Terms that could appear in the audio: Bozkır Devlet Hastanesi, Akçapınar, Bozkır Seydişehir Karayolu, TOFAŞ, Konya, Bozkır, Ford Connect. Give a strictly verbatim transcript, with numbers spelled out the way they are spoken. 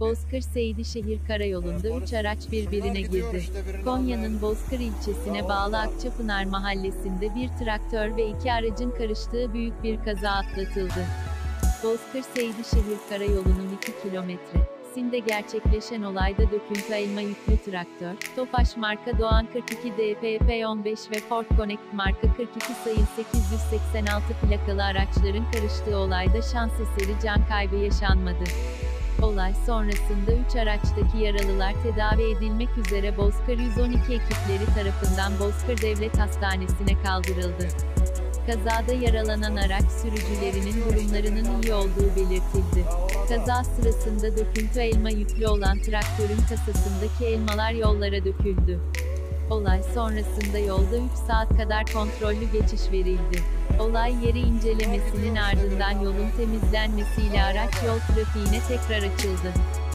Bozkır Seydişehir Karayolu'nda üç araç birbirine girdi. Konya'nın Bozkır ilçesine bağlı Akçapınar mahallesinde bir traktör ve iki aracın karıştığı büyük bir kaza atlatıldı. Bozkır Seydişehir Karayolu'nun iki kilometresinde gerçekleşen olayda döküntü elma yüklü traktör, TOFAŞ marka Doğan kırk iki D P P on beş ve Ford Connect marka kırk iki sayılı sekiz yüz seksen altı plakalı araçların karıştığı olayda şans eseri can kaybı yaşanmadı. Olay sonrasında üç araçtaki yaralılar tedavi edilmek üzere Bozkır yüz on iki ekipleri tarafından Bozkır Devlet Hastanesi'ne kaldırıldı. Kazada yaralanan araç sürücülerinin durumlarının iyi olduğu belirtildi. Kaza sırasında döküntü elma yüklü olan traktörün kasasındaki elmalar yollara döküldü. Olay sonrasında yolda üç saat kadar kontrollü geçiş verildi. Olay yeri incelemesinin ardından yolun temizlenmesiyle araç yol trafiğine tekrar açıldı.